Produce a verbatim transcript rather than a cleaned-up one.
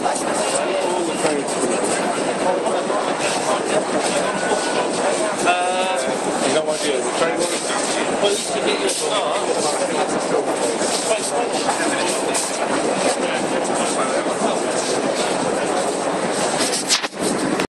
Well, to get your